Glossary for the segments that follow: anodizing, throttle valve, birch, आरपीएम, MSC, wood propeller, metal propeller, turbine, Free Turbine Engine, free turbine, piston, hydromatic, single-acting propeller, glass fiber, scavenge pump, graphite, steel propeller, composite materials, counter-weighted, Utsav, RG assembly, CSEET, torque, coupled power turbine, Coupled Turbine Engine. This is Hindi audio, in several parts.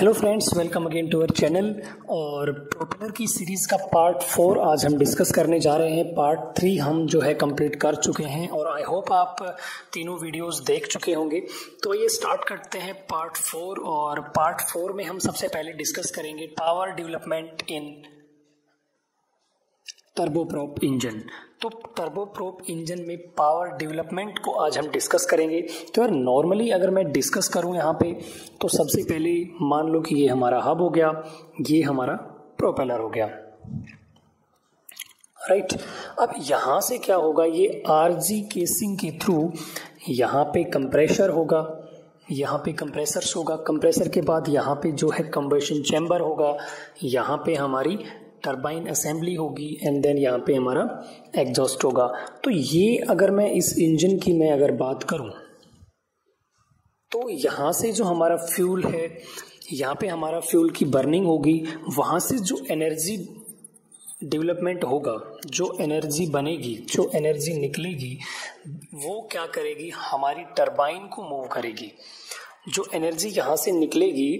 Hello friends, welcome again to our channel. और प्रोपेलर की सीरीज़ का पार्ट 4 आज हम डिस्कस करने जा रहे हैं। पार्ट 3 हम जो है कंप्लीट कर चुके हैं और आई होप आप तीनों वीडियोस देख चुके होंगे। तो ये स्टार्ट करते हैं पार्ट 4। और पार्ट 4 में हम सबसे पहले डिस्कस करेंगे power development in turboprop engine. तो टर्बोप्रॉप इंजन में पावर डेवलपमेंट को आज हम डिस्कस करेंगे। तो यार नॉर्मली अगर मैं डिस्कस करूं यहाँ पे, तो सबसे पहले मान लो कि ये हमारा हब हो गया, ये हमारा प्रोपेलर हो गया, राइट। अब यहाँ से क्या होगा, ये आरजी केसिंग के थ्रू यहाँ पे कंप्रेसर होगा, यहाँ पे कंप्रेसर्स होगा, कंप्रेसर के बाद यहाँ पे जो है कम्बशन चैम्बर होगा, यहाँ पे हमारी टर्बाइन असेंबली होगी एंड देन यहाँ पे हमारा एग्जॉस्ट होगा। तो ये अगर मैं इस इंजन की मैं अगर बात करूँ, तो यहाँ से जो हमारा फ्यूल है, यहाँ पे हमारा फ्यूल की बर्निंग होगी, वहाँ से जो एनर्जी डेवलपमेंट होगा, जो एनर्जी बनेगी, जो एनर्जी निकलेगी, वो क्या करेगी, हमारी टर्बाइन को मूव करेगी। जो एनर्जी यहाँ से निकलेगी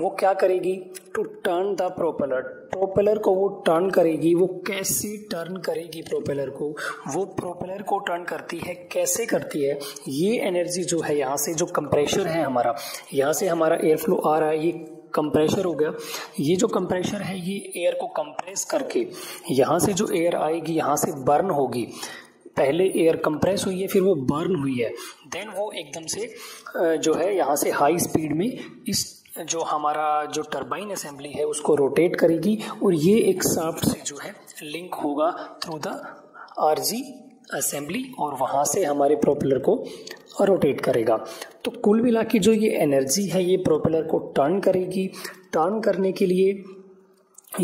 वो क्या करेगी, to turn the propeller, propeller को वो टर्न करेगी। वो कैसे टर्न करेगी प्रोपेलर को, वो प्रोपेलर को टर्न करती है, कैसे करती है, ये एनर्जी जो है यहाँ से, जो कंप्रेशर है हमारा, यहाँ से हमारा एयर फ्लो आ रहा है, ये कंप्रेशर हो गया, ये जो कंप्रेशर है ये एयर को कंप्रेस करके यहाँ से जो एयर आएगी यहाँ से बर्न होगी। पहले एयर कंप्रेस हुई है, फिर वो बर्न हुई है, देन वो एकदम से जो है यहाँ से हाई स्पीड में इस जो हमारा जो टर्बाइन असेंबली है उसको रोटेट करेगी और ये एक शाफ्ट से जो है लिंक होगा थ्रू द आरजी असेंबली और वहाँ से हमारे प्रोपेलर को रोटेट करेगा। तो कुल मिला के जो ये एनर्जी है ये प्रोपेलर को टर्न करेगी। टर्न करने के लिए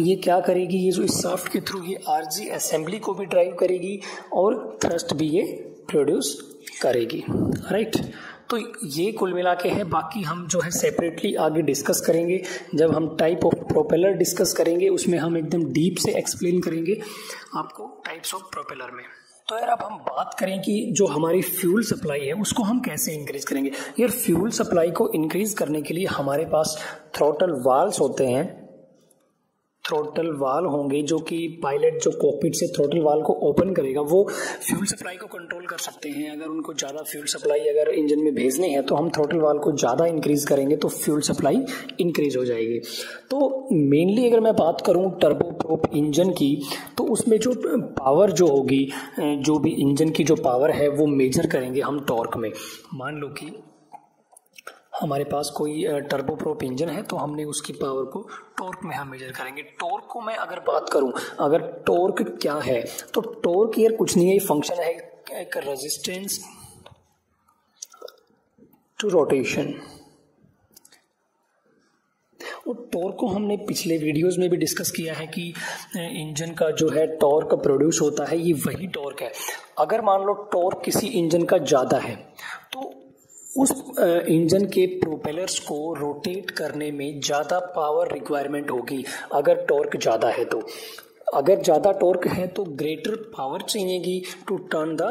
ये क्या करेगी, ये जो इस शाफ्ट के थ्रू ये आरजी असेंबली को भी ड्राइव करेगी और थ्रस्ट भी ये प्रोड्यूस करेगी, राइट। तो ये कुल मिला के है। बाकी हम जो है सेपरेटली आगे डिस्कस करेंगे, जब हम टाइप ऑफ प्रोपेलर डिस्कस करेंगे उसमें हम एकदम डीप से एक्सप्लेन करेंगे आपको टाइप्स ऑफ प्रोपेलर में। तो यार अब हम बात करें कि जो हमारी फ्यूल सप्लाई है उसको हम कैसे इंक्रीज़ करेंगे। यार फ्यूल सप्लाई को इंक्रीज़ करने के लिए हमारे पास थ्रोटल वाल्व्स होते हैं, थ्रोटल वाल्व होंगे जो कि पायलट जो कॉकपिट से थ्रोटल वाल्व को ओपन करेगा, वो फ्यूल सप्लाई को कंट्रोल कर सकते हैं। अगर उनको ज़्यादा फ्यूल सप्लाई अगर इंजन में भेजने हैं तो हम थ्रोटल वाल्व को ज़्यादा इंक्रीज़ करेंगे तो फ्यूल सप्लाई इंक्रीज़ हो जाएगी। तो मेनली अगर मैं बात करूं टर्बोप्रॉप इंजन की, तो उसमें जो पावर जो होगी, जो भी इंजन की जो पावर है वो मेजर करेंगे हम टॉर्क में। मान लो कि हमारे पास कोई टर्बोप्रॉप इंजन है तो हमने उसकी पावर को टॉर्क में हम मेजर करेंगे। टॉर्क को मैं अगर बात करूं, अगर टॉर्क क्या है, तो टॉर्क यार कुछ नहीं है, फंक्शन है एक रेजिस्टेंस टू रोटेशन। और टॉर्क को हमने पिछले वीडियोस में भी डिस्कस किया है कि इंजन का जो है टॉर्क प्रोड्यूस होता है, ये वही टॉर्क है। अगर मान लो टॉर्क किसी इंजन का ज़्यादा है तो उस इंजन के प्रोपेलर्स को रोटेट करने में ज़्यादा पावर रिक्वायरमेंट होगी, अगर टॉर्क ज़्यादा है तो। अगर ज़्यादा टॉर्क है तो ग्रेटर पावर चाहिएगी टू टर्न द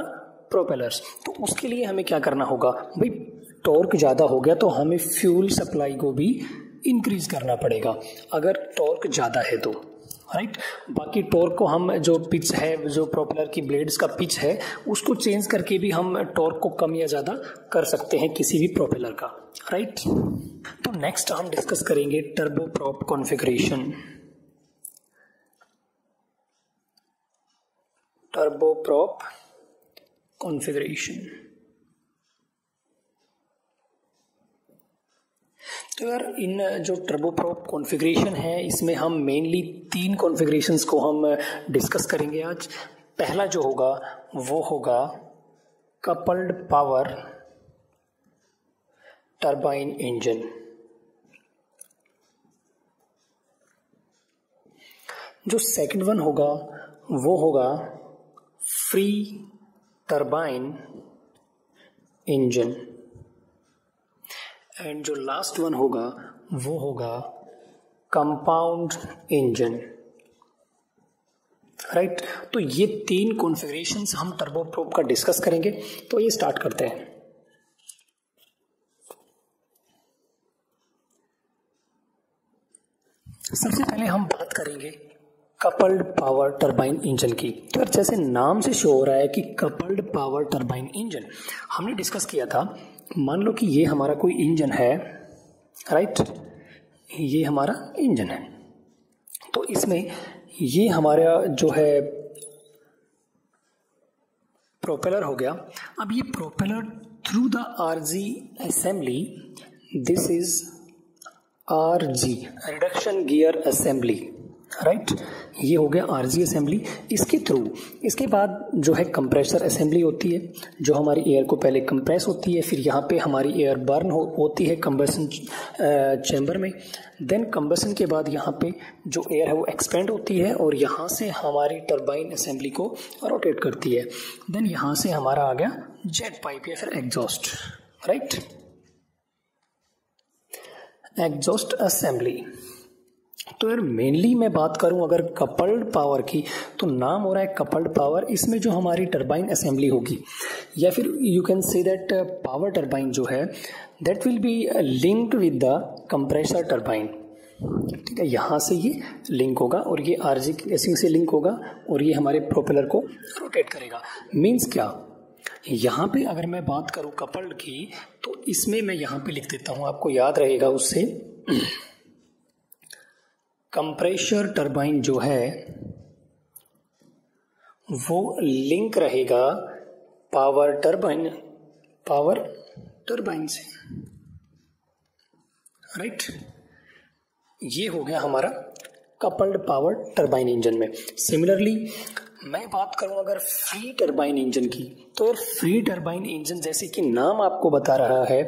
प्रोपेलर्स। तो उसके लिए हमें क्या करना होगा, भाई टॉर्क ज़्यादा हो गया तो हमें फ्यूल सप्लाई को भी इंक्रीज़ करना पड़ेगा, अगर टॉर्क ज़्यादा है तो, राइट। बाकी टॉर्क को हम जो पिच है, जो प्रोपेलर की ब्लेड्स का पिच है, उसको चेंज करके भी हम टॉर्क को कम या ज़्यादा कर सकते हैं किसी भी प्रोपेलर का, राइट। तो नेक्स्ट हम डिस्कस करेंगे टर्बोप्रॉप कॉन्फ़िगरेशन। टर्बोप्रॉप कॉन्फ़िगरेशन, तो यार इन जो टर्बोप्रॉप कॉन्फ़िगरेशन है इसमें हम मेनली 3 कॉन्फ़िगरेशंस को हम डिस्कस करेंगे आज। पहला जो होगा वो होगा कपल्ड पावर टर्बाइन इंजन। जो सेकंड वन होगा वो होगा फ्री टर्बाइन इंजन एंड जो लास्ट वन होगा वो होगा कंपाउंड इंजन, राइट। तो ये 3 कॉन्फ़िगरेशंस हम टर्बोप्रॉप का डिस्कस करेंगे। तो ये स्टार्ट करते हैं। सबसे पहले हम बात करेंगे कपल्ड पावर टरबाइन इंजन की। तो जैसे नाम से शो हो रहा है कि कपल्ड पावर टरबाइन इंजन, हमने डिस्कस किया था। मान लो कि ये हमारा कोई इंजन है, राइट, ये हमारा इंजन है। तो इसमें ये हमारा जो है प्रोपेलर हो गया। अब ये propeller through the RG assembly, this is RG reduction gear assembly, right, ये हो गया आरजी असेंबली। इसके थ्रू इसके बाद जो है कंप्रेसर असेंबली होती है, जो हमारी एयर को पहले कंप्रेस होती है, फिर यहाँ पे हमारी एयर बर्न होती है कंबसन चैम्बर में। देन कंबसन के बाद यहाँ पे जो एयर है वो एक्सपेंड होती है और यहाँ से हमारी टर्बाइन असेंबली को रोटेट करती है। देन यहाँ से हमारा आ गया जेट पाइप या फिर एग्जॉस्ट, राइट, एग्जॉस्ट असेंबली। तो यार मेनली मैं बात करूं अगर कपल्ड पावर की, तो नाम हो रहा है कपल्ड पावर। इसमें जो हमारी टरबाइन असेंबली होगी या फिर you can say that power turbine जो है that will be linked with the compressor turbine, ठीक है। यहाँ से ये लिंक होगा और ये आरजी केसिंग से लिंक होगा और ये हमारे प्रोपेलर को रोटेट करेगा। मीन्स क्या, यहाँ पे अगर मैं बात करूँ कपल्ड की, तो इसमें मैं यहाँ पे लिख देता हूँ, आपको याद रहेगा उससे। कंप्रेसर टरबाइन जो है वो लिंक रहेगा पावर टरबाइन से, राइट। ये हो गया हमारा कपल्ड पावर टरबाइन इंजन में। सिमिलरली मैं बात करूं अगर फ्री टरबाइन इंजन की, तो यार फ्री टरबाइन इंजन जैसे कि नाम आपको बता रहा है,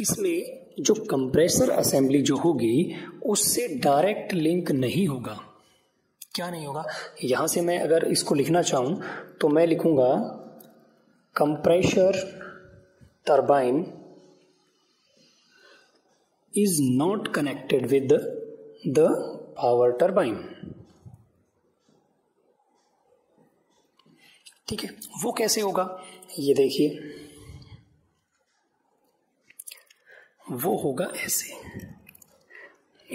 इसमें जो कंप्रेसर असेंबली जो होगी उससे डायरेक्ट लिंक नहीं होगा। क्या नहीं होगा, यहाँ से मैं अगर इसको लिखना चाहूँ तो मैं लिखूँगा compressor turbine is not connected with the power turbine, ठीक है। वो कैसे होगा, ये देखिए, वो होगा ऐसे।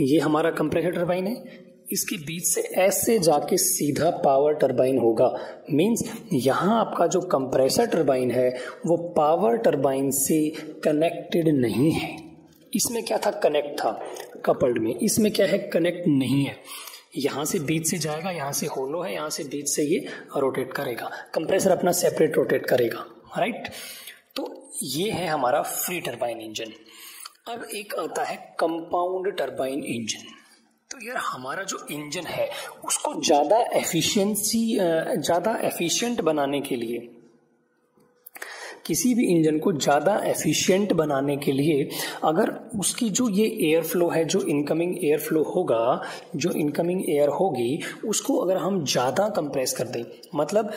ये हमारा कंप्रेसर टरबाइन है, इसके बीच से ऐसे जाके सीधा पावर टरबाइन होगा। मींस यहाँ आपका जो कंप्रेसर टरबाइन है वो पावर टरबाइन से कनेक्टेड नहीं है। इसमें क्या था, कनेक्ट था कपल्ड में, इसमें क्या है, कनेक्ट नहीं है। यहाँ से बीच से जाएगा, यहाँ से होलो है, यहाँ से बीच से ये रोटेट करेगा, कंप्रेसर अपना सेपरेट रोटेट करेगा, राइट। तो ये है हमारा फ्री टरबाइन इंजन। अब एक आता है कंपाउंड टरबाइन इंजन। तो यार हमारा जो इंजन है उसको ज़्यादा एफिशिएंट बनाने के लिए, किसी भी इंजन को ज़्यादा एफिशिएंट बनाने के लिए, अगर उसकी जो ये एयर फ्लो है, जो इनकमिंग एयर फ्लो होगा, जो इनकमिंग एयर होगी, उसको अगर हम ज़्यादा कंप्रेस कर दें, मतलब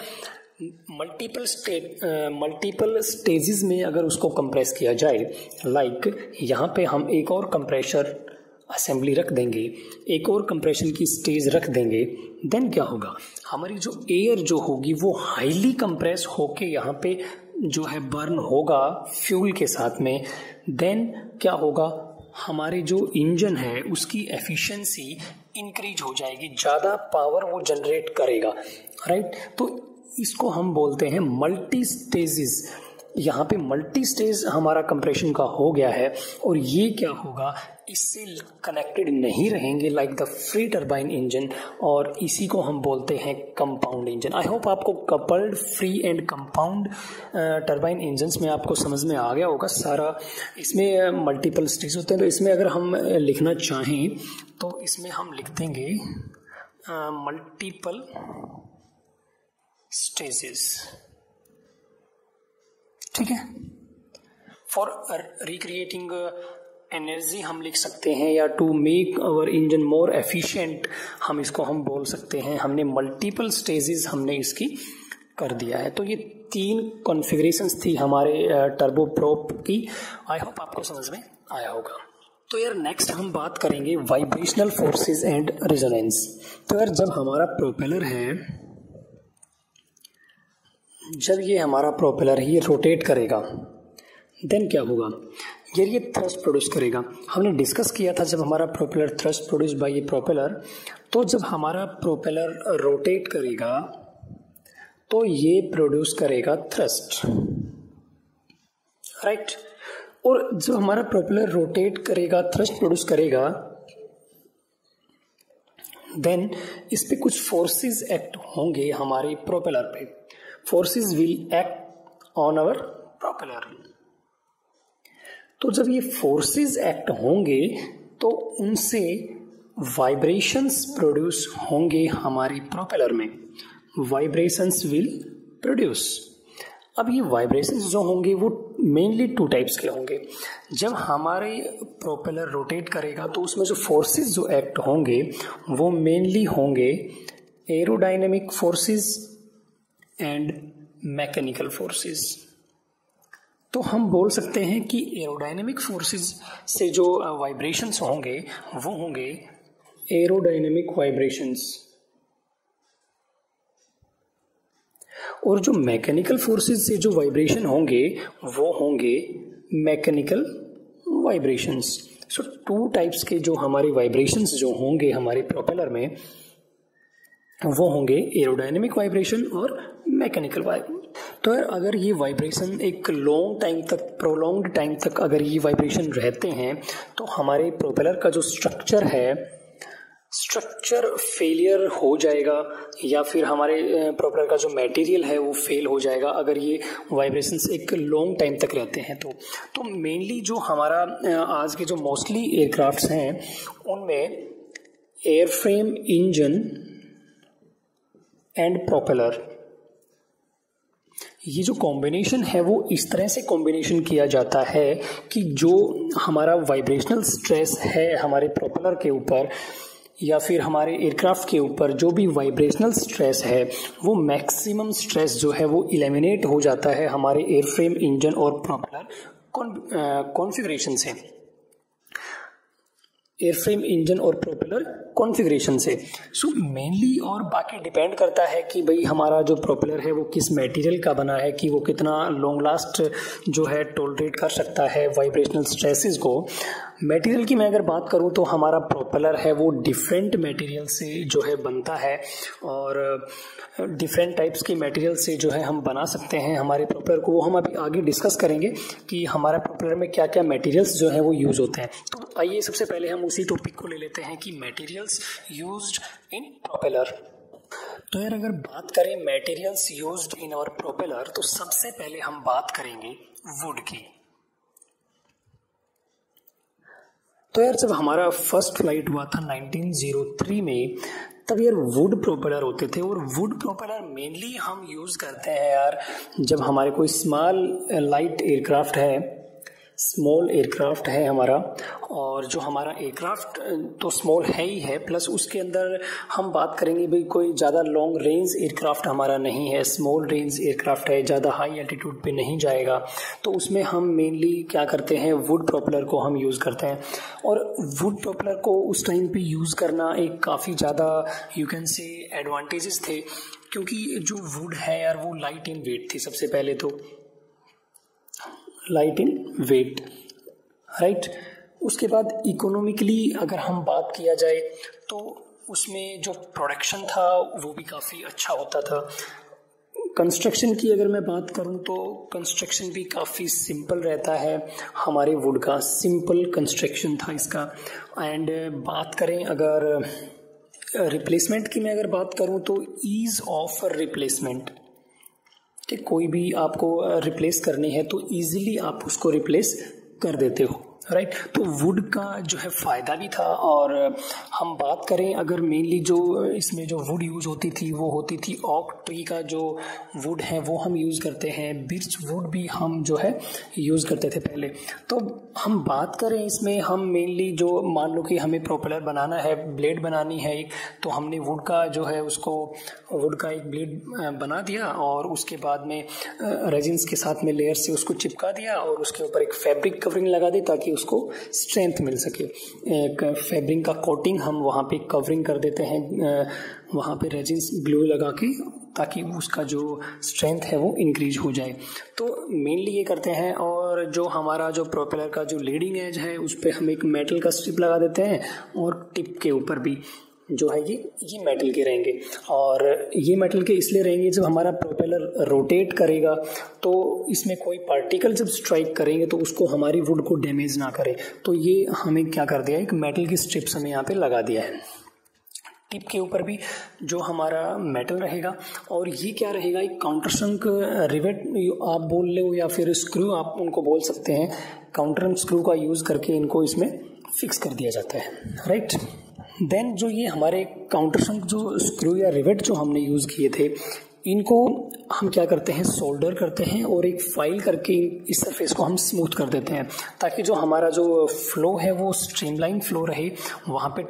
मल्टीपल स्टेजेस में अगर उसको कंप्रेस किया जाए, लाइक यहाँ पे हम एक और कंप्रेसर असेंबली रख देंगे, एक और कंप्रेशन की स्टेज रख देंगे, देन क्या होगा, हमारी जो एयर जो होगी वो हाईली कंप्रेस होके यहाँ पे जो है बर्न होगा फ्यूल के साथ में। देन क्या होगा, हमारे जो इंजन है उसकी एफिशिएंसी इंक्रीज हो जाएगी, ज़्यादा पावर वो जनरेट करेगा, राइट। तो इसको हम बोलते हैं मल्टी स्टेजेस। यहाँ पे मल्टी स्टेज हमारा कंप्रेशन का हो गया है और ये क्या होगा, इससे कनेक्टेड नहीं रहेंगे like the free turbine engine, और इसी को हम बोलते हैं कंपाउंड इंजन। आई होप आपको coupled, free and compound turbine engines में आपको समझ में आ गया होगा सारा। इसमें मल्टीपल स्टेज होते हैं, तो इसमें अगर हम लिखना चाहें तो इसमें हम लिख देंगे मल्टीपल स्टेजेस, ठीक है। फॉर रिक्रिएटिंग एनर्जी हम लिख सकते हैं, या to make our engine more efficient हम इसको हम बोल सकते हैं। हमने मल्टीपल स्टेजेस हमने इसकी कर दिया है। तो ये तीन कॉन्फ़िगरेशंस थी हमारे टर्बोप्रॉप की। आई होप आपको समझ में आया होगा। तो यार नेक्स्ट हम बात करेंगे वाइब्रेशनल फोर्सेस एंड रेजोनेंस। तो यार जब हमारा प्रोपेलर है, जब ये हमारा प्रोपेलर ही रोटेट करेगा, देन क्या होगा, यार ये थ्रस्ट प्रोड्यूस करेगा। हमने डिस्कस किया था जब हमारा propeller thrust produce by a propeller, तो जब हमारा प्रोपेलर रोटेट करेगा तो ये प्रोड्यूस करेगा थ्रस्ट, राइट। और जब हमारा प्रोपेलर रोटेट करेगा थ्रस्ट प्रोड्यूस करेगा, देन इस पे कुछ फोर्सेस एक्ट होंगे हमारे प्रोपेलर पे। Forces will act on our propeller. तो जब ये फोर्सेस एक्ट होंगे तो उनसे वाइब्रेशंस प्रोड्यूस होंगे हमारे प्रोपेलर में। Vibrations will produce. अब ये वाइब्रेशंस जो होंगे वो मेनली टू टाइप्स के होंगे। जब हमारे प्रोपेलर रोटेट करेगा तो उसमें जो फोर्सेस जो एक्ट होंगे वो मेनली होंगे aerodynamic forces and mechanical forces. तो हम बोल सकते हैं कि एरोडाइनमिक फोर्सेस से जो वाइब्रेशंस होंगे वो होंगे एरोडाइनमिक वाइब्रेशंस, और जो मैकेनिकल फोर्सेस से जो वाइब्रेशन होंगे वो होंगे mechanical vibrations. So two types के जो हमारे वाइब्रेशंस जो होंगे हमारे प्रोपेलर में वो होंगे एरोडाइनमिक वाइब्रेशन और मैकेनिकल वाइब्रेशन। तो अगर ये वाइब्रेशन एक लॉन्ग टाइम तक, प्रोलॉन्ग्ड टाइम तक अगर ये वाइब्रेशन रहते हैं तो हमारे प्रोपेलर का जो स्ट्रक्चर है, स्ट्रक्चर फेलियर हो जाएगा, या फिर हमारे प्रोपेलर का जो मटेरियल है वो फेल हो जाएगा अगर ये वाइब्रेशंस एक लॉन्ग टाइम तक रहते हैं। तो मेनली जो हमारा आज के जो मोस्टली एयरक्राफ्ट्स हैं उनमें एयरफ्रेम, इंजन एंड प्रोपेलर, ये जो कॉम्बिनेशन है वो इस तरह से कॉम्बिनेशन किया जाता है कि जो हमारा वाइब्रेशनल स्ट्रेस है हमारे प्रोपेलर के ऊपर या फिर हमारे एयरक्राफ्ट के ऊपर, जो भी वाइब्रेशनल स्ट्रेस है वो मैक्सिमम स्ट्रेस जो है वो एलिमिनेट हो जाता है हमारे एयरफ्रेम, इंजन और प्रोपेलर कॉन्फिगरेशन से, एयरफ्रेम, इंजन और प्रोपेलर कॉन्फ़िगरेशन से। सो मेनली और बाकी डिपेंड करता है कि भाई हमारा जो प्रोपेलर है वो किस मटेरियल का बना है, कि वो कितना लॉन्ग लास्ट जो है टॉलरेट कर सकता है वाइब्रेशनल स्ट्रेसेस को। मटेरियल की मैं अगर बात करूँ तो हमारा प्रोपेलर है वो डिफरेंट मटेरियल से जो है बनता है, और डिफरेंट टाइप्स के मटेरियल से जो है हम बना सकते हैं हमारे प्रोपेलर को। वो हम अभी आगे डिस्कस करेंगे कि हमारा प्रोपेलर में क्या क्या मटेरियल्स जो है वो यूज़ होते हैं। तो आइए सबसे पहले हम उसी टॉपिक को ले लेते हैं कि मटेरियल्स यूज्ड इन प्रोपेलर। तो यार अगर बात करें materials used in our propeller तो सबसे पहले हम बात करेंगे वुड की। तो यार जब हमारा फर्स्ट फ्लाइट हुआ था 1903 में, तब यार वुड प्रोपेलर होते थे, और वुड प्रोपेलर मेनली हम यूज़ करते हैं यार जब हमारे कोई स्मॉल लाइट एयरक्राफ्ट है, स्मॉल एयरक्राफ्ट है हमारा, और जो हमारा एयरक्राफ्ट तो स्मॉल है ही है, प्लस उसके अंदर हम बात करेंगे भाई कोई ज़्यादा लॉन्ग रेंज एयरक्राफ्ट हमारा नहीं है, स्मॉल रेंज एयरक्राफ्ट है, ज़्यादा हाई एल्टीट्यूड पे नहीं जाएगा, तो उसमें हम मेनली क्या करते हैं, वुड प्रोपेलर को हम यूज़ करते हैं। और वुड प्रोपेलर को उस टाइम पर यूज़ करना एक काफ़ी ज़्यादा यू कैन से एडवांटेजेस थे, क्योंकि जो वुड है यार वो लाइट इन वेट थी, सबसे पहले तो लाइट इन वेट, राइट। उसके बाद इकोनॉमिकली अगर हम बात किया जाए तो उसमें जो प्रोडक्शन था वो भी काफ़ी अच्छा होता था। कंस्ट्रक्शन की अगर मैं बात करूं तो कंस्ट्रक्शन भी काफ़ी सिंपल रहता है हमारे वुड का, सिंपल कंस्ट्रक्शन था इसका। एंड बात करें अगर रिप्लेसमेंट की, मैं अगर बात करूं तो ईज़ ऑफ रिप्लेसमेंट, कि कोई भी आपको रिप्लेस करनी है तो ईज़िली आप उसको रिप्लेस कर देते हो, राइट। तो वुड का जो है फ़ायदा भी था। और हम बात करें अगर मेनली जो इसमें जो वुड यूज़ होती थी वो होती थी ओक ट्री का जो वुड है वो हम यूज़ करते हैं, बिर्च वुड भी हम जो है यूज़ करते थे पहले। तो हम बात करें इसमें हम मेनली जो मान लो कि हमें प्रोपेलर बनाना है, ब्लेड बनानी है एक, तो हमने वुड का जो है उसको वुड का एक ब्लेड बना दिया और उसके बाद में रेजिन्स के साथ में लेयर से उसको चिपका दिया और उसके ऊपर एक फैब्रिक कवरिंग लगा दी ताकि उसको स्ट्रेंथ मिल सके। एक फैब्रिक का कोटिंग हम वहाँ पे कवरिंग कर देते हैं, वहाँ पे रेजिन्स ग्लू लगा के, ताकि उसका जो स्ट्रेंथ है वो इंक्रीज हो जाए। तो मेनली ये करते हैं। और और जो हमारा जो प्रोपेलर का जो लीडिंग एज है उस पर हम एक मेटल का स्ट्रिप लगा देते हैं और टिप के ऊपर भी जो है ये मेटल के रहेंगे। और ये मेटल के इसलिए रहेंगे जब हमारा प्रोपेलर रोटेट करेगा तो इसमें कोई पार्टिकल जब स्ट्राइक करेंगे तो उसको हमारी वुड को डैमेज ना करे। तो ये हमें क्या कर दिया है, एक मेटल की स्ट्रिप्स हमें यहाँ पे लगा दिया है। टिप के ऊपर भी जो हमारा मेटल रहेगा। और ये क्या रहेगा, एक काउंटरसंक रिवेट आप बोल ले हो या फिर स्क्रू आप उनको बोल सकते हैं। काउंटरसंक स्क्रू का यूज़ करके इनको इसमें फिक्स कर दिया जाता है, राइट। देन जो ये हमारे काउंटरसंक जो स्क्रू या रिवेट जो हमने यूज़ किए थे इनको हम क्या करते हैं, सोल्डर करते हैं और एक फाइल करके इस सरफेस को हम स्मूथ कर देते हैं ताकि जो हमारा जो फ्लो है वो स्ट्रीमलाइन फ्लो रहे, वहाँ पे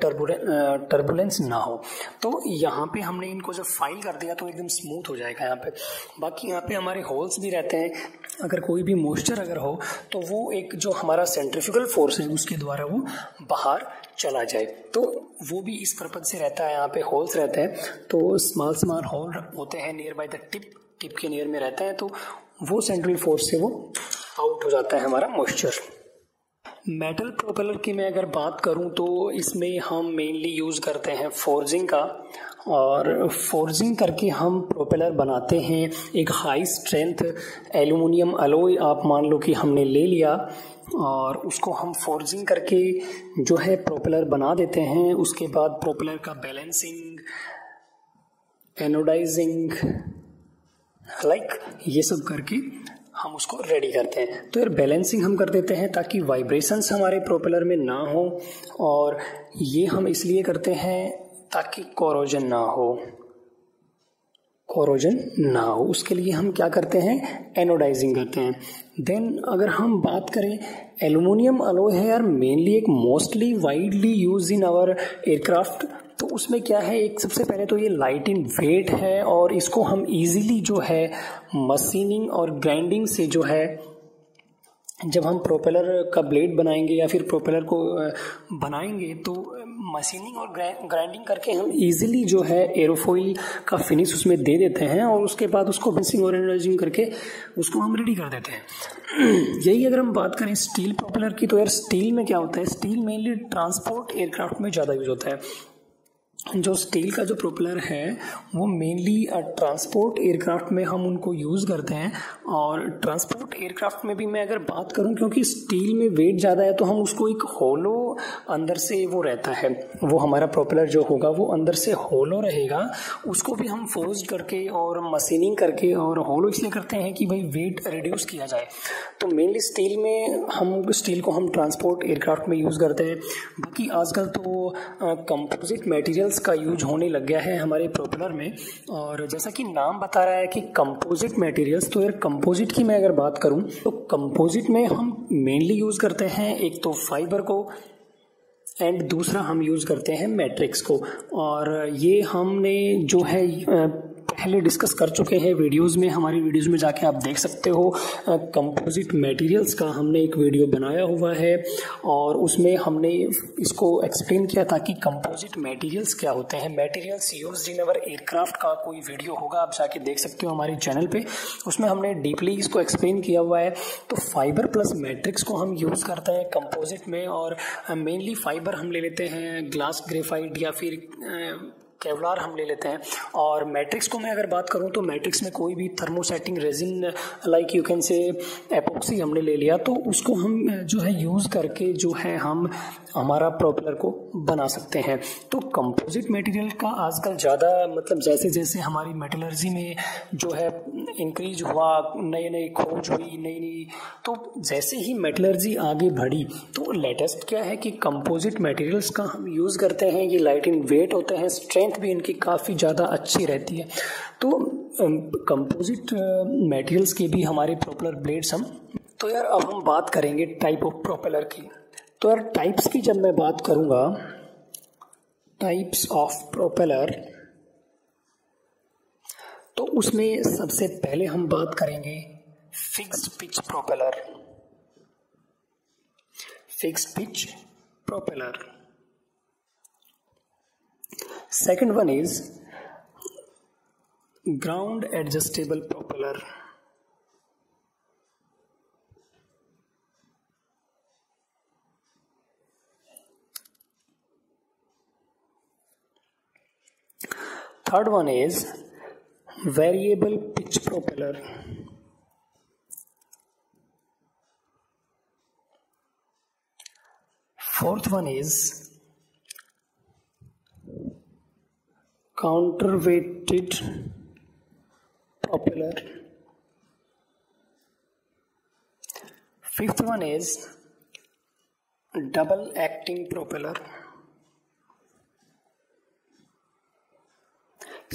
टर्बुलेंस ना हो। तो यहाँ पे हमने इनको जब फाइल कर दिया तो एकदम स्मूथ हो जाएगा। यहाँ पे बाकी यहाँ पे हमारे होल्स भी रहते हैं, अगर कोई भी मॉइस्चर अगर हो तो वो एक जो हमारा सेंट्रीफ्यूगल फोर्स है उसके द्वारा वो बाहर चला जाए, तो वो भी इस पर्पज से रहता है। यहाँ पे होल्स रहते हैं तो स्मॉल स्मॉल होल होते हैं नियर बाय द टिप के नियर में रहता है, तो वो सेंट्रल फोर्स से वो आउट हो जाता है हमारा मॉइस्चर। मेटल प्रोपेलर की मैं अगर बात करूँ तो इसमें हम मेनली यूज़ करते हैं फोर्जिंग का, और फोर्जिंग करके हम प्रोपेलर बनाते हैं। एक हाई स्ट्रेंथ एल्यूमिनियम अलॉय आप मान लो कि हमने ले लिया और उसको हम फोर्जिंग करके जो है प्रोपेलर बना देते हैं। उसके बाद प्रोपेलर का बैलेंसिंग, एनोडाइजिंग ये सब करके हम उसको रेडी करते हैं। तो यार बैलेंसिंग हम कर देते हैं ताकि वाइब्रेशंस हमारे प्रोपेलर में ना हो, और ये हम इसलिए करते हैं ताकि कोरोजन ना हो। उसके लिए हम क्या करते हैं, एनोडाइजिंग करते हैं। देन अगर हम बात करें एल्यूमिनियम अलॉय है यार मेनली एक mostly widely use in our aircraft. तो उसमें क्या है, एक सबसे पहले तो ये लाइट इन वेट है और इसको हम इजीली जो है मशीनिंग और ग्राइंडिंग से जो है जब हम प्रोपेलर का ब्लेड बनाएंगे या फिर प्रोपेलर को बनाएंगे तो मशीनिंग और ग्राइंडिंग करके हम इजीली जो है एरोफॉइल का फिनिश उसमें दे देते हैं, और उसके बाद उसको बेसिंग और एनर्जिंग करके उसको हम रेडी कर देते हैं। यही अगर हम बात करें स्टील प्रोपेलर की तो यार स्टील में क्या होता है, स्टील मेनली ट्रांसपोर्ट एयरक्राफ्ट में ज़्यादा यूज होता है। जो स्टील का जो प्रोपेलर है वो मेनली ट्रांसपोर्ट एयरक्राफ्ट में हम उनको यूज़ करते हैं। और ट्रांसपोर्ट एयरक्राफ्ट में भी मैं अगर बात करूं, क्योंकि स्टील में वेट ज़्यादा है तो हम उसको एक होलो अंदर से वो रहता है, वो हमारा प्रोपेलर जो होगा वो अंदर से होलो रहेगा, उसको भी हम फोर्स करके और मशीनिंग करके और होलो इसलिए करते हैं कि भाई वेट रिड्यूस किया जाए। तो मेनली स्टील में हम स्टील को हम ट्रांसपोर्ट एयरक्राफ्ट में यूज़ करते हैं। बाकी आजकल तो कंपोजिट मटेरियल्स का यूज होने लग गया है हमारे प्रोपेलर में, और जैसा कि नाम बता रहा है कि कंपोजिट मटेरियल्स। तो यार कंपोजिट की मैं अगर बात करूं तो कंपोजिट में हम मेनली यूज़ करते हैं एक तो फाइबर को, एंड दूसरा हम यूज़ करते हैं मैट्रिक्स को। और ये हमने जो है पहले डिस्कस कर चुके हैं वीडियोस में, हमारी वीडियोस में जाके आप देख सकते हो। कंपोजिट मटेरियल्स का हमने एक वीडियो बनाया हुआ है और उसमें हमने इसको एक्सप्लेन किया था कि कंपोजिट मटेरियल्स क्या होते हैं। Materials used in our aircraft का कोई वीडियो होगा, आप जाके देख सकते हो हमारे चैनल पे, उसमें हमने डीपली इसको एक्सप्लेन किया हुआ है। तो फाइबर प्लस मैट्रिक्स को हम यूज़ करते हैं कंपोजिट में, और मेनली फाइबर हम ले लेते हैं, ग्लास ग्रेफाइट या फिर केवलार हम ले लेते हैं। और मैट्रिक्स को मैं अगर बात करूं तो मैट्रिक्स में कोई भी thermosetting resin like you can say epoxy हमने ले लिया, तो उसको हम जो है यूज़ करके जो है हम हमारा प्रोपेलर को बना सकते हैं। तो कंपोजिट मटेरियल का आजकल ज़्यादा मतलब जैसे जैसे हमारी मेटलर्जी में जो है इंक्रीज हुआ, नई नई खोज हुई नई, तो जैसे ही मेटलर्जी आगे बढ़ी तो लेटेस्ट क्या है कि कंपोजिट मटेरियल्स का हम यूज़ करते हैं। ये लाइट इन वेट होते हैं, स्ट्रेंथ भी इनकी काफ़ी ज़्यादा अच्छी रहती है। तो कंपोजिट मटेरियल्स के भी हमारे प्रोपेलर ब्लेड्स हम। तो यार अब हम बात करेंगे टाइप ऑफ प्रोपेलर की। तो यार टाइप्स की जब मैं बात करूँगा, टाइप्स ऑफ प्रोपेलर, तो उसमें सबसे पहले हम बात करेंगे fixed pitch propeller. Fixed pitch propeller. Second one is ground adjustable propeller. Third one is variable pitch propeller. Fourth one is counter-weighted propeller. Fifth one is double-acting propeller.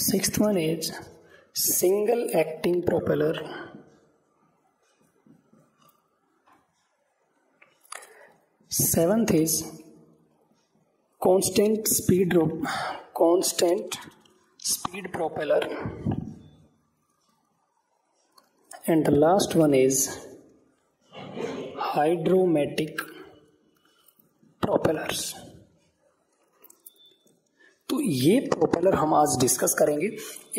Sixth one is single-acting propeller. Seventh is constant speed propeller. And the last one is hydromatic propellers. तो ये प्रोपेलर हम आज डिस्कस करेंगे,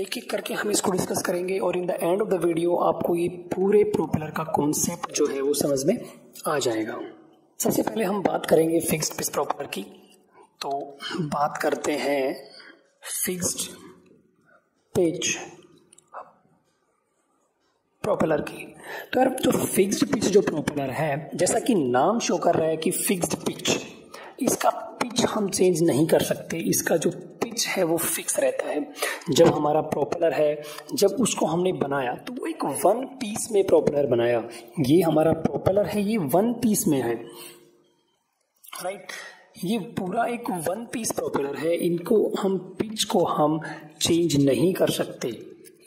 एक एक करके हम इसको डिस्कस करेंगे और in the end of the video आपको ये पूरे प्रोपेलर का कॉन्सेप्ट जो है वो समझ में आ जाएगा। सबसे पहले हम बात करेंगे फिक्स्ड पिच प्रोपेलर की। तो बात करते हैं फिक्स्ड पिच प्रोपेलर की। तो यार जो फिक्स्ड पिच जो प्रोपेलर है, जैसा कि नाम शो कर रहा है कि फिक्स्ड पिच, इसका पिच हम चेंज नहीं कर सकते, इसका जो पिच है वो फिक्स रहता है। जब हमारा प्रोपेलर है, जब उसको हमने बनाया तो वो एक वन पीस में प्रोपेलर बनाया। ये हमारा प्रोपेलर है, ये वन पीस में है, राइट। ये पूरा एक वन पीस प्रोपेलर है, इनको हम पिच को हम चेंज नहीं कर सकते।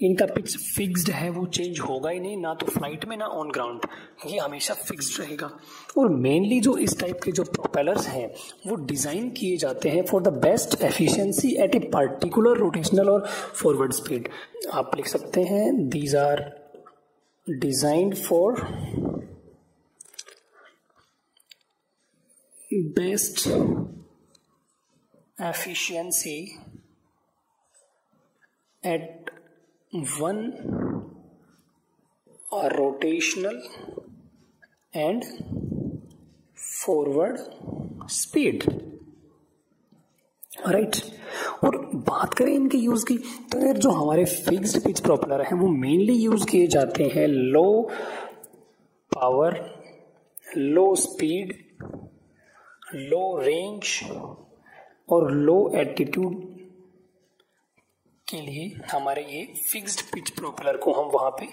इनका पिच फिक्स्ड है, वो चेंज होगा ही नहीं, ना तो फ्लाइट में ना ऑन ग्राउंड, ये हमेशा फिक्स्ड रहेगा। और मेनली जो इस टाइप के जो प्रोपेलर्स हैं वो डिज़ाइन किए जाते हैं for the best efficiency at a particular rotational और फॉरवर्ड स्पीड। आप लिख सकते हैं these are designed for best efficiency at one rotational and forward speed, right. और बात करें इनके यूज़ की, तो यार जो हमारे फिक्स्ड पिच प्रोपेलर हैं वो मेनली यूज़ किए जाते हैं low power, low speed, low range और लो एटीट्यूड के लिए। हमारे ये फिक्स्ड पिच प्रोपेलर को हम वहाँ पे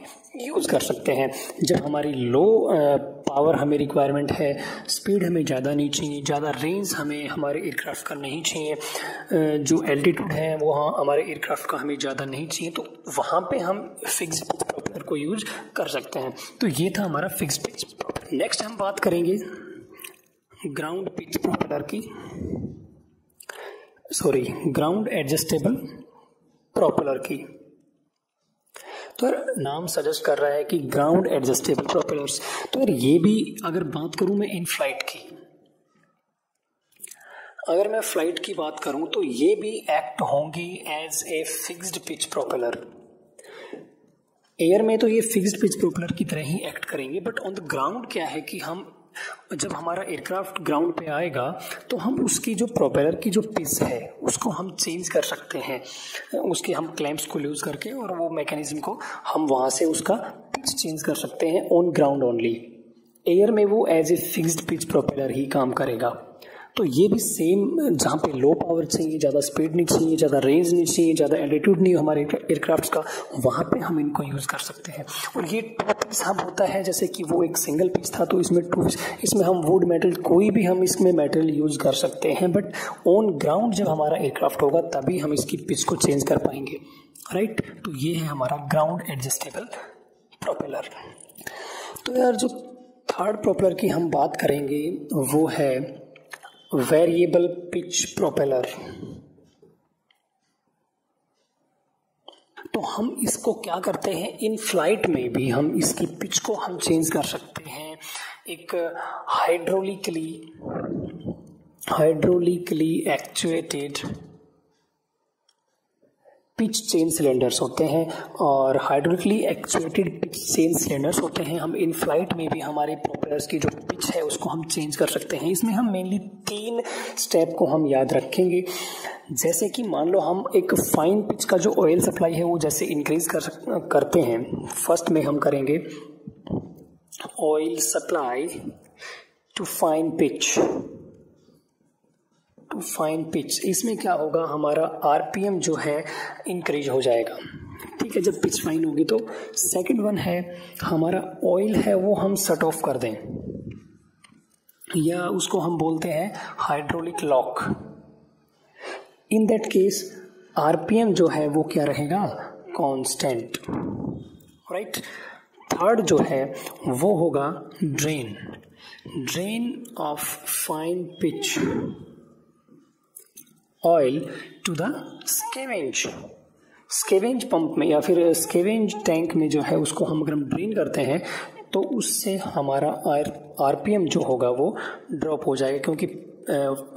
यूज़ कर सकते हैं। जब हमारी लो पावर हमें रिक्वायरमेंट है, स्पीड हमें ज़्यादा नहीं चाहिए, ज़्यादा रेंज हमें हमारे एयरक्राफ्ट का नहीं चाहिए, जो एल्टीट्यूड है वो हाँ हमारे एयरक्राफ्ट का हमें ज़्यादा नहीं चाहिए, तो वहाँ पे हम फिक्स्ड पिच प्रोपेलर को यूज कर सकते हैं। तो ये था हमारा फिक्स्ड पिच प्रोपेलर। नेक्स्ट हम बात करेंगे ग्राउंड पिच प्रोपेलर की, सॉरी ग्राउंड एडजस्टेबल प्रोपेलर की। तो यार नाम सजेस्ट कर रहा है कि ग्राउंड एडजस्टेबल प्रोपेलर्स। तो यार ये भी अगर बात करूं मैं इन फ्लाइट की, अगर मैं फ्लाइट की बात करूं तो ये भी एक्ट होंगी as a fixed pitch propeller. Air में तो ये फिक्स्ड पिच प्रोपेलर की तरह ही एक्ट करेंगे, बट ऑन द ग्राउंड क्या है कि हम जब हमारा एयरक्राफ्ट ग्राउंड पे आएगा तो हम उसकी जो प्रोपेलर की जो पिच है उसको हम चेंज कर सकते हैं, उसके हम क्लैंप्स को यूज़ करके, और वो मैकेनिज्म को हम वहाँ से उसका पिच चेंज कर सकते हैं ऑन ग्राउंड ओनली। एयर में वो as a fixed pitch propeller ही काम करेगा। तो ये भी सेम, जहाँ पे लो पावर चाहिए, ज़्यादा स्पीड नहीं चाहिए, ज़्यादा रेंज नहीं चाहिए, ज़्यादा एल्टीट्यूड नहीं हमारे एयरक्राफ्ट का, वहाँ पे हम इनको यूज़ कर सकते हैं। और ये टू पीस हब होता है, जैसे कि वो एक सिंगल पीस था तो इसमें टू पीस, इसमें हम वुड मेटल कोई भी हम इसमें मेटल यूज़ कर सकते हैं, बट ऑन ग्राउंड जब हमारा एयरक्राफ्ट होगा तभी हम इसकी पिच को चेंज कर पाएंगे, राइट। तो ये है हमारा ग्राउंड एडजस्टेबल प्रोपेलर। तो यार जो थर्ड प्रोपेलर की हम बात करेंगे वो है वेरिएबल पिच प्रोपेलर। तो हम इसको क्या करते हैं, इन फ्लाइट में भी हम इसकी पिच को हम चेंज कर सकते हैं, एक hydraulically actuated pitch change cylinders होते हैं और hydraulically actuated pitch change cylinders होते हैं। हम इन फ्लाइट में भी हमारे प्रोपेलर्स की जो पिच है उसको हम चेंज कर सकते हैं। इसमें हम मेनली 3 स्टेप को हम याद रखेंगे। जैसे कि मान लो हम एक फाइन पिच का जो ऑयल सप्लाई है वो जैसे इंक्रीज करते हैं। फर्स्ट में हम करेंगे oil supply to fine pitch. इसमें क्या होगा, हमारा आरपीएम जो है इंक्रीज हो जाएगा। ठीक है, जब पिच फाइन होगी। तो सेकंड वन है हमारा ऑयल है वो हम शट ऑफ कर दें, या उसको हम बोलते हैं hydraulic lock. In that case आरपीएम जो है वो क्या रहेगा, कांस्टेंट, राइट। थर्ड जो है वो होगा drain of fine pitch oil to the scavenge pump में या फिर स्केवेंज टैंक में जो है उसको हम अगर ड्रेन करते हैं तो उससे हमारा आरपीएम जो होगा वो ड्रॉप हो जाएगा, क्योंकि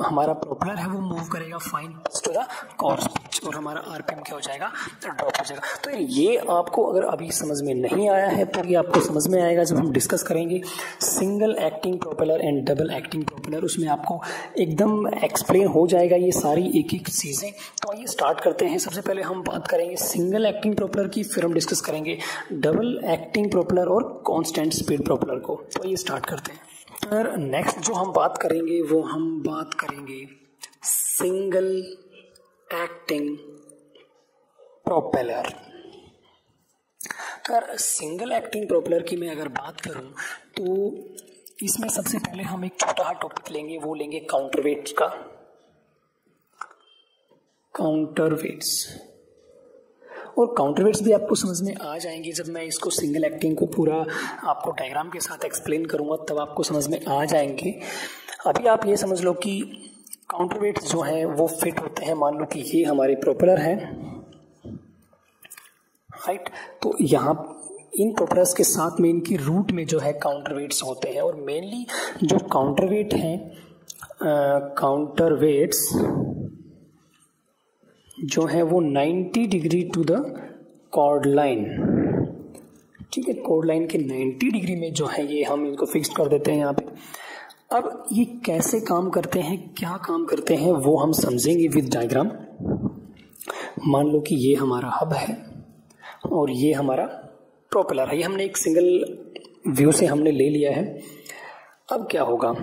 हमारा प्रोपेलर है वो मूव करेगा fine pitch to the coarse pitch और हमारा आरपीएम क्या हो जाएगा, ड्रॉप हो जाएगा। तो ये आपको अगर अभी समझ में नहीं आया है तो ये आपको समझ में आएगा जब हम डिस्कस करेंगे single acting propeller and double acting propeller. उसमें आपको एकदम एक्सप्लेन हो जाएगा ये सारी एक चीज़ें। तो आइए स्टार्ट करते हैं। सबसे पहले हम बात करेंगे सिंगल एक्टिंग प्रोपेलर की, फिर हम डिस्कस करेंगे डबल एक्टिंग प्रोपेलर और कॉन्स्टेंट स्पीड प्रोपेलर को। तो ये स्टार्ट करते हैं। सर नेक्स्ट जो हम बात करेंगे वो हम बात करेंगे single acting propeller. Sir single acting propeller की मैं अगर बात करूं तो इसमें सबसे पहले हम एक छोटा टॉपिक लेंगे, वो लेंगे काउंटरवेट्स का। काउंटरवेट्स और काउंटरवेट्स भी आपको समझ में आ जाएंगे जब मैं इसको सिंगल एक्टिंग को पूरा आपको डायग्राम के साथ एक्सप्लेन करूंगा, तब आपको समझ में आ जाएंगे। अभी आप ये समझ लो कि काउंटरवेट्स जो हैं वो फिट होते हैं। मान लो कि ये हमारे प्रोपेलर है, राइट। तो यहाँ इन प्रोपेलर्स के साथ में इनकी रूट में जो है काउंटरवेट्स होते हैं। और मेनली जो काउंटरवेट हैं, काउंटरवेट्स जो है वो 90 degree to the chord line, ठीक है, कॉर्ड लाइन के 90 डिग्री में जो है ये हम इनको फिक्स कर देते हैं यहाँ पे। अब ये कैसे काम करते हैं, क्या काम करते हैं वो हम समझेंगे विद डायग्राम। मान लो कि ये हमारा हब है और ये हमारा प्रोपेलर है। ये हमने एक सिंगल व्यू से हमने ले लिया है। अब क्या होगा,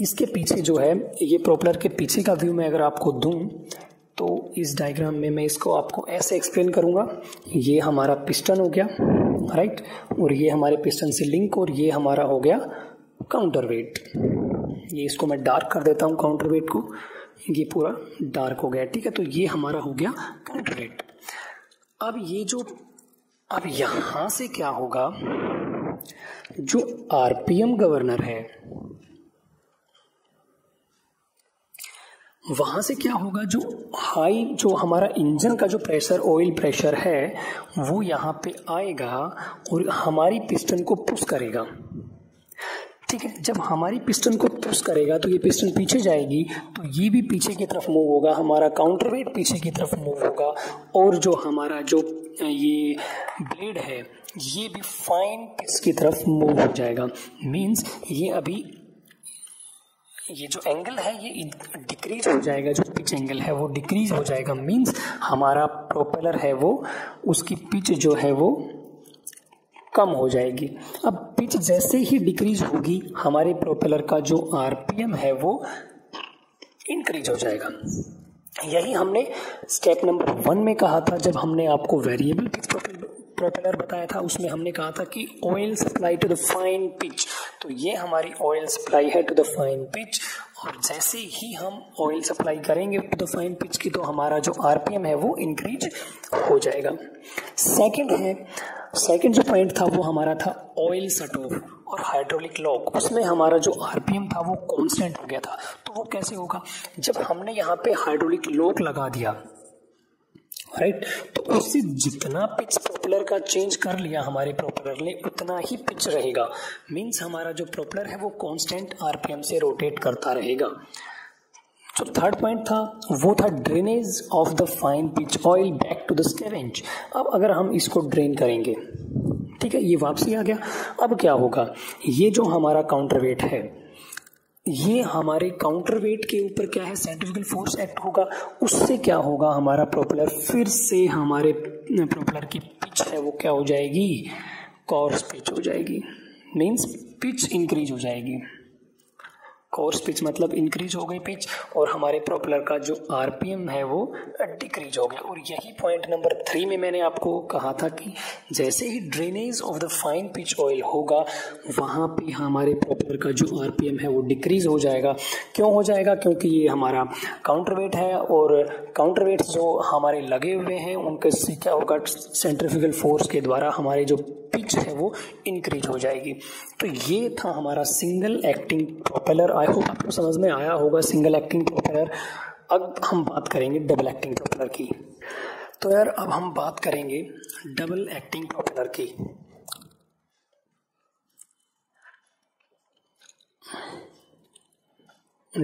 इसके पीछे जो है ये प्रोपेलर के पीछे का व्यू मैं अगर आपको दूं तो इस डायग्राम में मैं इसको आपको ऐसे एक्सप्लेन करूंगा। ये हमारा पिस्टन हो गया, राइट, और ये हमारे पिस्टन से लिंक, और ये हमारा हो गया काउंटरवेट। ये इसको मैं डार्क कर देता हूँ, काउंटरवेट को, ये पूरा डार्क हो गया, ठीक है। तो ये हमारा हो गया काउंटरवेट। अब यहाँ से क्या होगा, जो आरपीएम गवर्नर है वहाँ से क्या होगा, जो हाई जो हमारा इंजन का जो प्रेशर ऑयल प्रेशर है वो यहाँ पे आएगा और हमारी पिस्टन को पुश करेगा, ठीक है। जब हमारी पिस्टन को पुश करेगा तो ये पिस्टन पीछे जाएगी, तो ये भी पीछे की तरफ मूव होगा, हमारा काउंटरवेट पीछे की तरफ मूव होगा, और जो हमारा जो ये ब्लेड है ये भी फाइन पिच की तरफ मूव हो जाएगा। मीन्स ये अभी ये जो एंगल है ये डिक्रीज हो जाएगा, जो पिच एंगल है वो डिक्रीज हो जाएगा। मींस हमारा प्रोपेलर है वो उसकी पिच जो है वो कम हो जाएगी। अब पिच जैसे ही डिक्रीज होगी हमारे प्रोपेलर का जो आरपीएम है वो इंक्रीज हो जाएगा। यही हमने स्टेप नंबर 1 में कहा था, जब हमने आपको वेरिएबल पिच प्रोपेलर बताया था। उसमें हमने कहा था कि oil supply to the fine pitch, तो ये हमारी ऑयल सप्लाई है टू द फाइन पिच, और जैसे ही हम ऑयल सप्लाई करेंगे टू द फाइन पिच की तो हमारा जो आरपीएम है वो इंक्रीज हो जाएगा। सेकंड जो पॉइंट था वो हमारा था ऑयल शट ऑफ और हाइड्रोलिक लॉक। उसमें हमारा जो आरपीएम था वो कॉन्स्टेंट हो गया था। तो वो कैसे होगा, जब हमने यहाँ पे हाइड्रोलिक लॉक लगा दिया, राइट, तो उससे जितना पिच प्रोपेलर का चेंज कर लिया हमारे प्रोपेलर ने उतना ही पिच रहेगा। मींस हमारा जो प्रोपेलर है वो कांस्टेंट आरपीएम से रोटेट करता रहेगा। जो थर्ड पॉइंट था वो था drainage of the fine pitch oil back to the scavenge. अब अगर हम इसको ड्रेन करेंगे, ठीक है, ये वापसी आ गया। अब क्या होगा, ये जो हमारा काउंटरवेट है, ये हमारे काउंटरवेट के ऊपर क्या है, सेंट्रिफ्यूगल फोर्स एक्ट होगा। उससे क्या होगा, हमारा प्रोपेलर फिर से, हमारे प्रोपेलर की पिच है वो क्या हो जाएगी, कोर्स पिच हो जाएगी, मीन्स पिच इंक्रीज हो जाएगी। कोर्स पिच मतलब इंक्रीज हो गई पिच, और हमारे प्रोपेलर का जो आरपीएम है वो डिक्रीज हो गया। और यही पॉइंट नंबर 3 में मैंने आपको कहा था कि जैसे ही drainage of the fine pitch oil होगा, वहाँ पे हमारे प्रोपेलर का जो आरपीएम है वो डिक्रीज हो जाएगा। क्यों हो जाएगा, क्योंकि ये हमारा काउंटरवेट है, और काउंटरवेट जो हमारे लगे हुए हैं उनके से क्या होगा, सेंट्रिफ्यूगल फोर्स के द्वारा हमारे जो पिच है वो इंक्रीज हो जाएगी। तो ये था हमारा single acting propeller. I hope आपको समझ में आया होगा सिंगल एक्टिंग प्रोपेलर। अब हम बात करेंगे डबल एक्टिंग प्रोपेलर की। तो यार अब हम बात करेंगे डबल एक्टिंग प्रोपेलर की।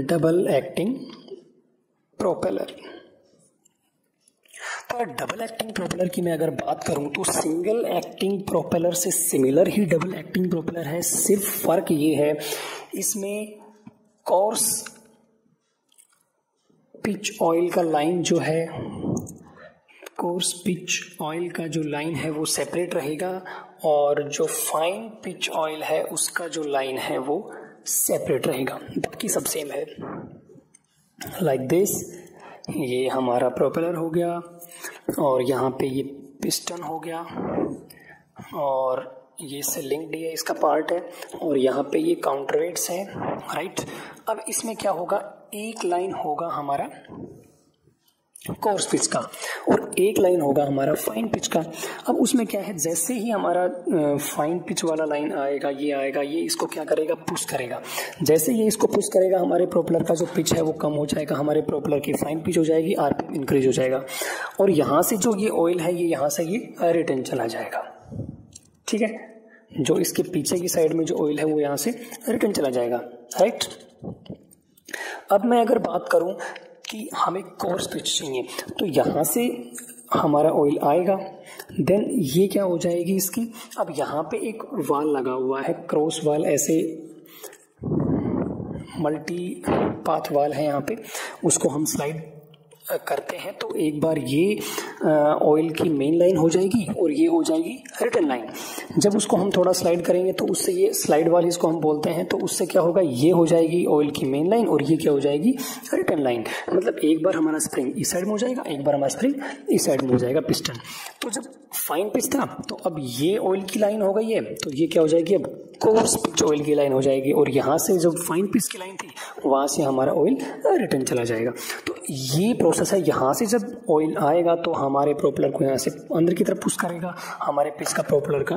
Double acting propeller, double acting propeller की मैं अगर बात करूं तो सिंगल एक्टिंग प्रोपेलर से सिमिलर ही डबल एक्टिंग प्रोपेलर है, सिर्फ फर्क ये है इसमें कोर्स पिच ऑयल का लाइन जो है, कोर्स पिच ऑयल का जो लाइन है वो सेपरेट रहेगा, और जो फाइन पिच ऑयल है उसका जो लाइन है वो सेपरेट रहेगा। बाकी सब सेम है, लाइक दिस। ये हमारा प्रोपेलर हो गया, और यहाँ पे ये पिस्टन हो गया, और ये इससे लिंक्ड है, इसका पार्ट है, और यहाँ पे ये काउंटरवेट्स है, राइट। अब इसमें क्या होगा, एक लाइन होगा हमारा कोर्स पिच का और एक लाइन होगा हमारा फाइन पिच का। अब उसमें क्या है, जैसे ही हमारा फाइन पिच वाला लाइन आएगा, ये इसको क्या करेगा, पुश करेगा। जैसे ये इसको पुश करेगा, हमारे प्रोपेलर का जो पिच है वो कम हो जाएगा, हमारे प्रोपेलर की फाइन पिच हो जाएगी, आरपीएम इंक्रीज हो जाएगा, और यहाँ से जो ये ऑयल है ये यहाँ से ये रिटर्न चला जाएगा, ठीक है। जो इसके पीछे की साइड में जो ऑयल है वो यहाँ से रिटर्न चला जाएगा, राइट। अब मैं अगर बात करूँ कि हमें कोर्स पिच चाहिए, तो यहाँ से हमारा ऑयल आएगा, देन ये क्या हो जाएगी इसकी, अब यहाँ पे एक वाल लगा हुआ है, क्रॉस वाल, ऐसे मल्टी पाथ वाल है, यहाँ पे उसको हम स्लाइड करते हैं तो एक बार ये ऑयल की मेन लाइन हो जाएगी और ये हो जाएगी रिटर्न लाइन। जब उसको हम थोड़ा स्लाइड करेंगे तो उससे ये स्लाइड वाल, इसको हम बोलते हैं, तो उससे क्या होगा, ये हो जाएगी ऑयल की मेन लाइन और ये क्या हो जाएगी, रिटर्न लाइन। मतलब एक बार हमारा स्प्रिंग इस साइड में हो जाएगा, एक बार हमारा स्प्रिंग इस साइड में हो जाएगा, पिस्टन। तो जब फाइन पिच था तो अब ये ऑयल की लाइन हो गई है, तो ये क्या हो जाएगी, अब कोर्स पिच ऑयल की लाइन हो जाएगी, और यहाँ से जब फाइन पिच की लाइन थी वहाँ से हमारा ऑयल रिटर्न चला जाएगा। तो ये प्रोसेस है, यहाँ से जब ऑयल आएगा तो हमारे प्रोपेलर को यहाँ से अंदर की तरफ पुश करेगा, हमारे पिच का प्रोपेलर का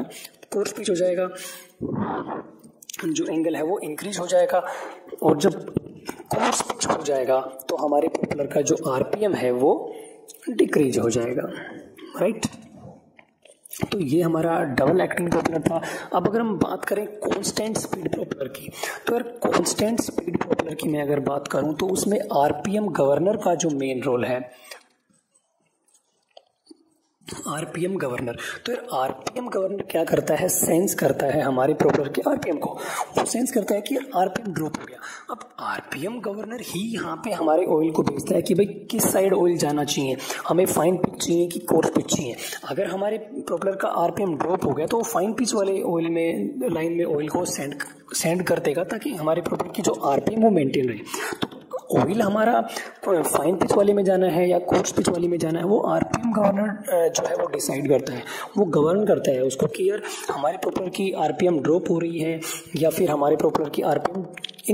कोर्स पिच हो जाएगा, जो एंगल है वो इंक्रीज हो जाएगा, और जब कोर्स पिच हो जाएगा तो हमारे प्रोपेलर का जो आरपीएम है वो डिक्रीज हो जाएगा, राइट। तो ये हमारा डबल एक्टिंग प्रोपेलर था। अब अगर हम बात करें कांस्टेंट स्पीड प्रोपेलर की, तो यार कांस्टेंट स्पीड प्रोपेलर की मैं अगर बात करूं तो उसमें आरपीएम गवर्नर का जो मेन रोल है, आरपीएम गवर्नर, तो यार आरपीएम गवर्नर क्या करता है, सेंस करता है हमारे प्रोपेलर के आरपीएम को, वो सेंस करता है कि यार आरपीएम ड्रॉप हो गया। अब आरपीएम गवर्नर ही यहाँ पे हमारे ऑयल को भेजता है कि भाई किस साइड ऑयल जाना चाहिए, हमें फाइन पिच चाहिए कि कोर्स पिच चाहिए। अगर हमारे प्रोपेलर का आरपीएम ड्रॉप हो गया तो वो फाइन पिच वाले ऑयल में, लाइन में ऑयल को सेंड कर देगा, ताकि हमारे प्रोपेलर की जो आरपीएम वो मेनटेन रहे। तो ऑयल हमारा फाइन पिच वाले में जाना है या कोर्स पिच वाले में जाना है, वो आरपीएम गवर्नर जो है वो डिसाइड करता है, वो गवर्न करता है उसको कि यार हमारे प्रोपेलर की आरपीएम ड्रॉप हो रही है या फिर हमारे प्रोपेलर की आरपीएम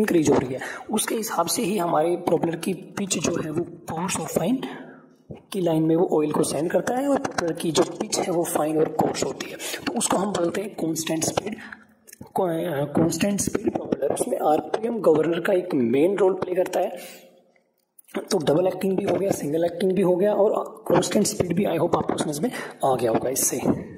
इंक्रीज हो रही है। उसके हिसाब से ही हमारे प्रोपेलर की पिच जो है वो कोर्स और फाइन की लाइन में वो ऑयल को सेंड करता है, और प्रोपेलर की जो पिच है वो फाइन और कोर्स होती है, तो उसको हम बोलते हैं कांस्टेंट स्पीड प्रोपेलर। उसमें आरपीएम गवर्नर का एक मेन रोल प्ले करता है। तो डबल एक्टिंग भी हो गया, सिंगल एक्टिंग भी हो गया, और कांस्टेंट स्पीड भी आई होप आपको समझ में आ गया होगा इससे।